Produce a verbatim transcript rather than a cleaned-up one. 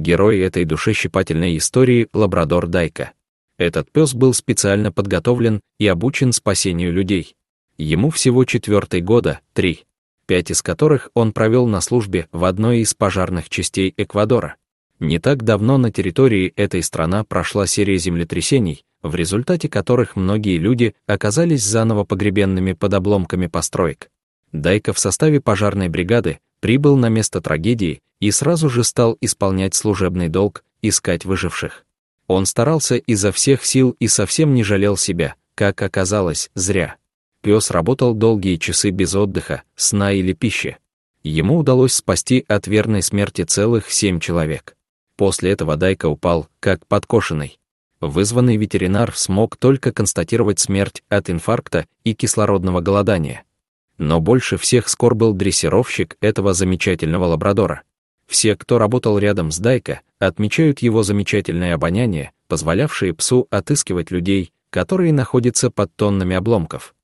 герой этой душещипательной истории — лабрадор Дайко. Этот пес был специально подготовлен и обучен спасению людей. Ему всего четвертый года, три, пять из которых он провел на службе в одной из пожарных частей Эквадора. Не так давно на территории этой страны прошла серия землетрясений, в результате которых многие люди оказались заново погребенными под обломками построек. Дайко в составе пожарной бригады прибыл на место трагедии и сразу же стал исполнять служебный долг, искать выживших. Он старался изо всех сил и совсем не жалел себя, как оказалось, зря. Пес работал долгие часы без отдыха, сна или пищи. Ему удалось спасти от верной смерти целых семь человек. После этого Дайко упал, как подкошенный. Вызванный ветеринар смог только констатировать смерть от инфаркта и кислородного голодания. Но больше всех скор был дрессировщик этого замечательного лабрадора. Все, кто работал рядом с Дайко, отмечают его замечательное обоняние, позволявшее псу отыскивать людей, которые находятся под тоннами обломков.